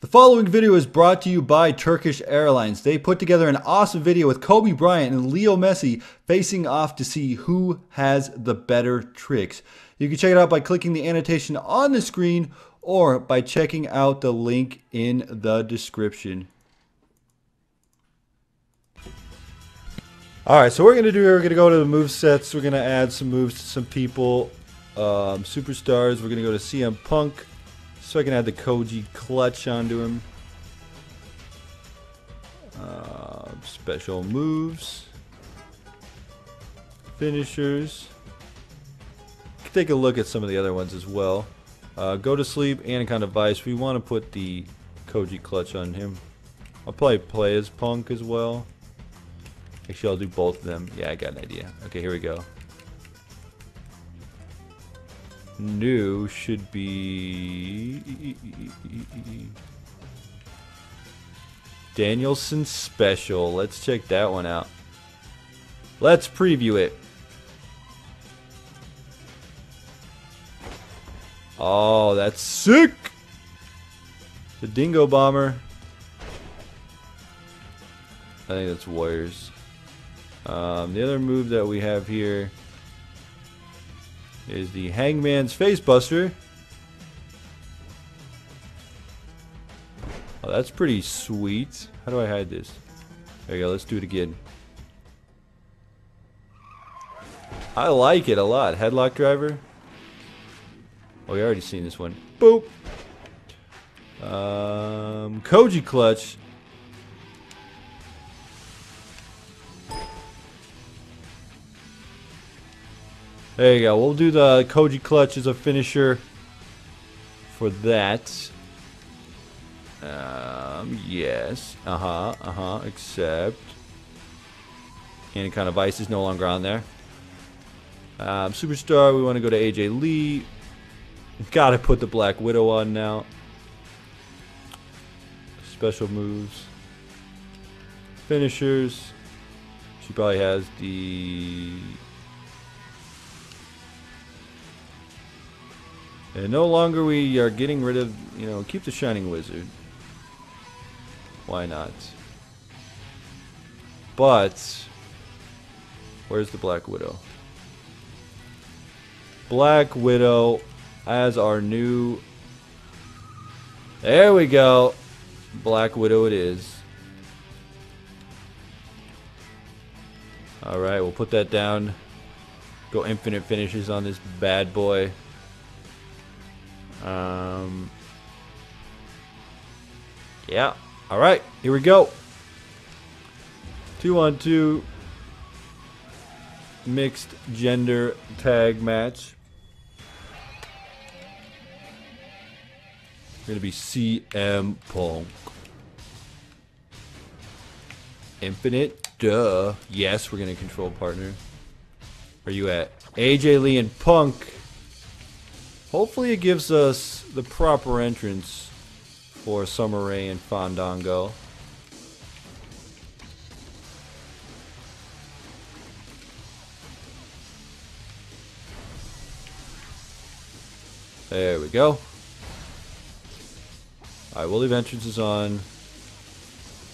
The following video is brought to you by Turkish Airlines. They put together an awesome video with Kobe Bryant and Leo Messi facing off to see who has the better tricks. You can check it out by clicking the annotation on the screen or by checking out the link in the description. All right, so what we're gonna do here, we're gonna go to the move sets. We're gonna add some moves to some people, superstars. We're gonna go to CM Punk. So I can add the Koji Clutch onto him. Special moves. Finishers. Take a look at some of the other ones as well. Go to sleep, Anaconda Vice. We want to put the Koji Clutch on him. I'll probably play as Punk as well. Actually, I'll do both of them. Yeah, I got an idea. Okay, here we go. New should be Danielson special. Let's check that one out. Let's preview it. Oh, that's sick. The Dingo Bomber. I think that's Warriors. The other move that we have here is the Hangman's Face Buster. Oh, that's pretty sweet. How do I hide this? There you go, let's do it again. I like it a lot. Headlock Driver. Oh, we already seen this one. Boop. Koji Clutch. There you go. We'll do the Koji Clutch as a finisher for that. Yes. Except Anaconda Vice is no longer on there. Superstar. We want to go to AJ Lee. Got to put the Black Widow on now. Special moves. Finishers. She probably has the. And no longer we are getting rid of, you know, keep the Shining Wizard. Why not? But, where's the Black Widow? Black Widow as our new... There we go. Black Widow it is. Alright, we'll put that down. Go infinite finishes on this bad boy. Yeah. All right. Here we go. 2-on-2 mixed gender tag match. It's gonna be CM Punk. Infinite. Duh. Yes, we're gonna control partner. Where you at? AJ Lee and Punk. Hopefully it gives us the proper entrance for Summer Rae and Fandango. There we go. Alright, we'll leave entrances on.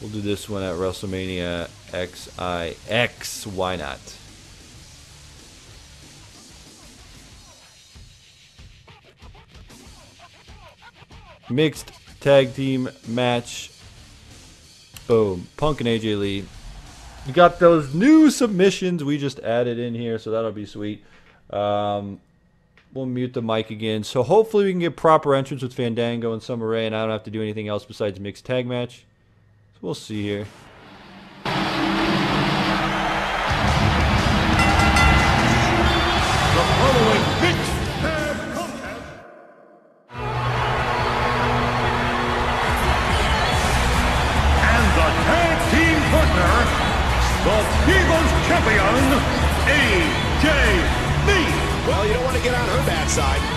We'll do this one at WrestleMania XIX. Why not? Mixed tag team match. Boom. Punk and AJ Lee. We got those new submissions we just added in here, so that'll be sweet. We'll mute the mic again. So hopefully we can get proper entrance with Fandango and Summer Rae, and I don't have to do anything else besides mixed tag match. So we'll see here. The Divas Champion, AJ Lee. Well, you don't want to get on her bad side.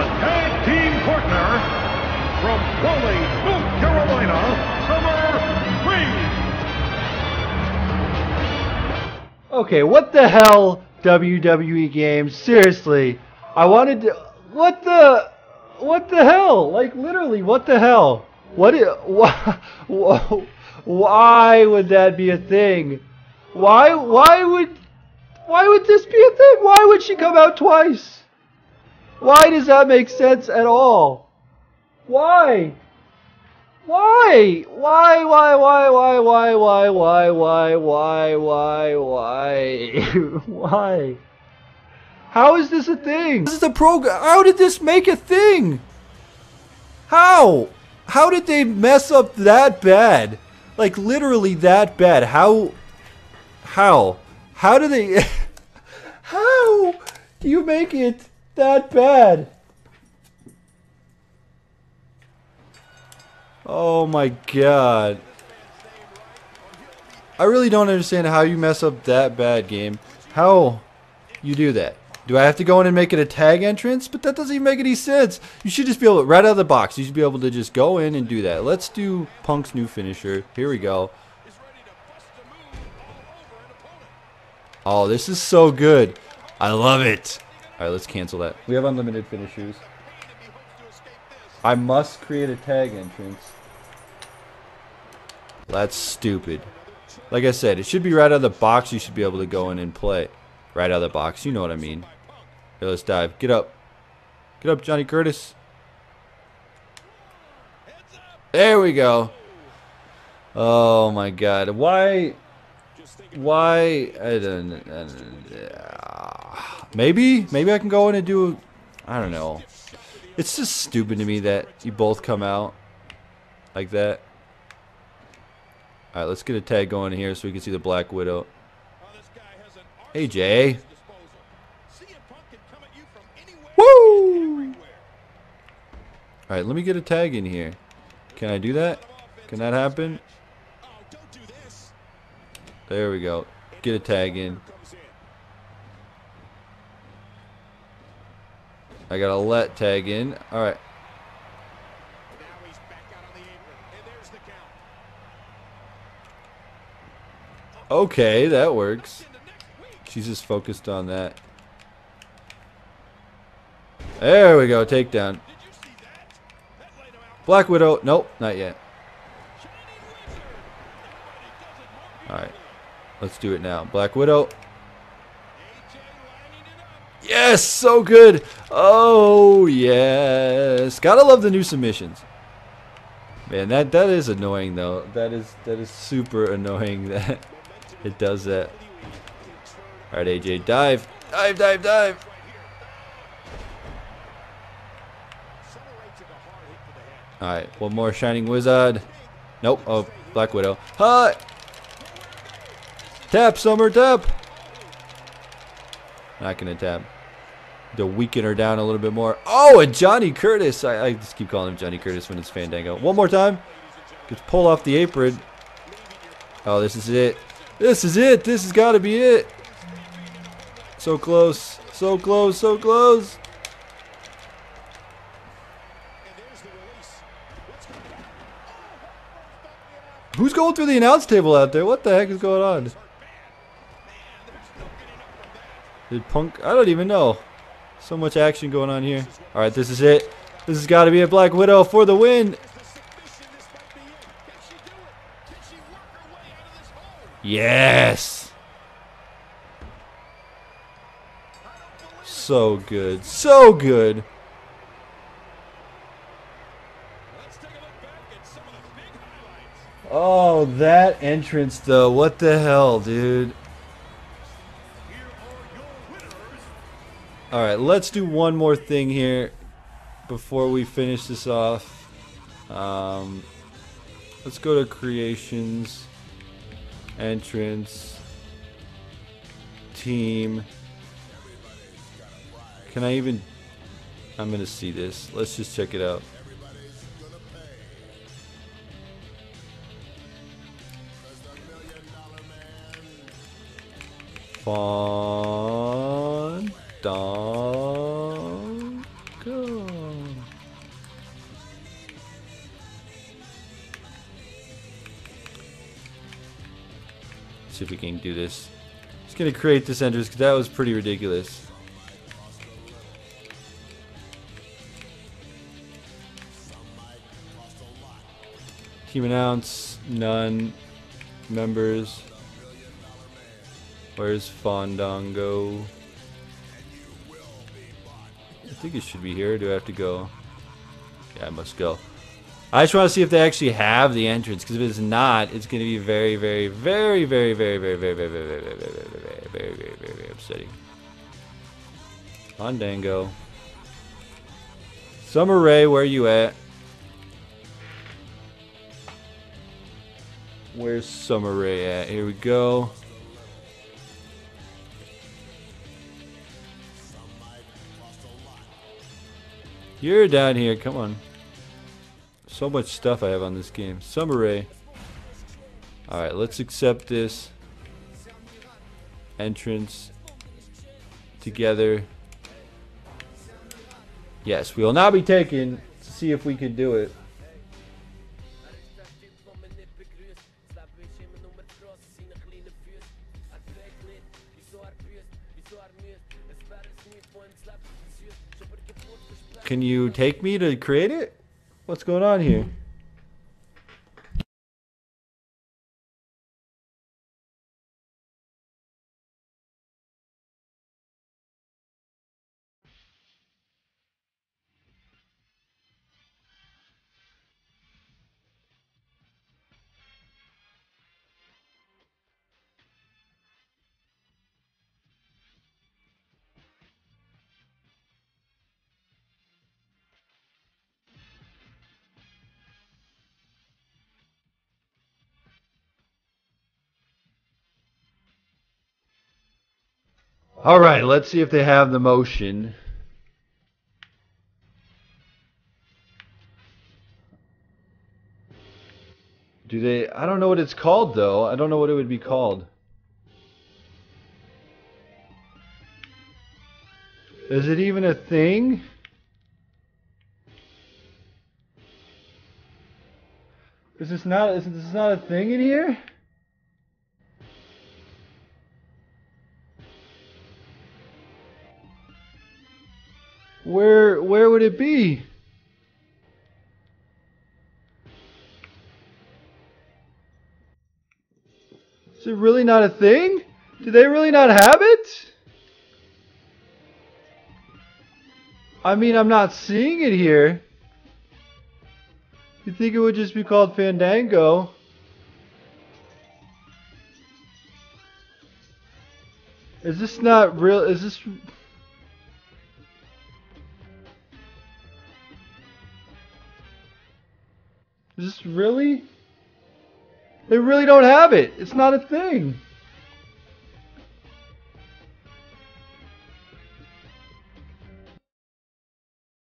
the tag team partner from Raleigh, North Carolina, Summer Rae. Okay, what the hell, WWE games? Seriously, I wanted to. What the hell? Like literally, what the hell? Why would that be a thing? Why would this be a thing? Why would she come out twice? Why does that make sense at all? Why? How is this a thing? This is a program. How did this make a thing? How? How did they mess up that bad? Like literally that bad. How do they? How do you make it that bad? Oh my god. I really don't understand how you mess up that bad, game. How you do that? Do I have to go in and make it a tag entrance? But that doesn't even make any sense. You should just be able to, right out of the box, you should be able to just go in and do that. Let's do Punk's new finisher. Here we go. Oh, this is so good. I love it. All right, let's cancel that. We have unlimited finishers. I must create a tag entrance. That's stupid. Like I said, it should be right out of the box. You should be able to go in and play. Right out of the box. You know what I mean. Here, let's dive. Get up. Get up, Johnny Curtis. There we go. Oh, my God. Why? Maybe I can go in and do, I don't know. It's just stupid to me that you both come out like that. All right, let's get a tag going here so we can see the Black Widow. AJ. Woo! All right, let me get a tag in here. Can I do that? Can that happen? There we go. Get a tag in. I got a let tag in. All right. Okay, that works. She's just focused on that. There we go. Takedown. Black Widow. Nope, not yet. All right. Let's do it now. Black Widow. Yes, so good. Oh, yes. Gotta love the new submissions. Man, that is annoying, though. That is super annoying that it does that. All right, AJ, dive. Dive, dive, dive. All right, one more Shining Wizard. Nope. Oh, Black Widow. Hi. Tap, Summer, tap. Not gonna tap. To weaken her down a little bit more. Oh, and Johnny Curtis. I just keep calling him Johnny Curtis when it's Fandango. One more time. Gets pulled off the apron. Oh, this is it. This is it. This has got to be it. So close. So close. So close. Who's going through the announce table out there? What the heck is going on? Did Punk? I don't even know. So much action going on here. All right, this is it. This has got to be a Black Widow for the win. Yes. So good. So good. Oh, that entrance though. What the hell, dude? Alright, let's do one more thing here before we finish this off. Let's go to creations, entrance, team. Can I even... I'm going to see this. Let's just check it out. Fun. Go. see if we can do this. Just gonna create this entrance because that was pretty ridiculous. Team announce, none. Members. Where's Fandango? I think it should be here. Do I have to go? Yeah, I must go. I just want to see if they actually have the entrance, because if it's not, it's going to be very, very, very, very, very, very, very, very, very, very, very, very, very, very, very upsetting. Fandango. Summer Rae, where you at? Where's Summer Rae at? Here we go. You're down here. Come on. So much stuff I have on this game. Summer Rae. Alright, let's accept this entrance together. Yes, we will now be taken to see if we can do it. Can you take me to create it? What's going on here? All right, let's see if they have the motion. Do they? I don't know what it's called, though. I don't know what it would be called. Is it even a thing? Is this not a thing in here? Where would it be? Is it really not a thing? Do they really not have it? I mean, I'm not seeing it here. You'd think it would just be called Fandango. Is this not real? Is this... Is this really? They really don't have it. It's not a thing.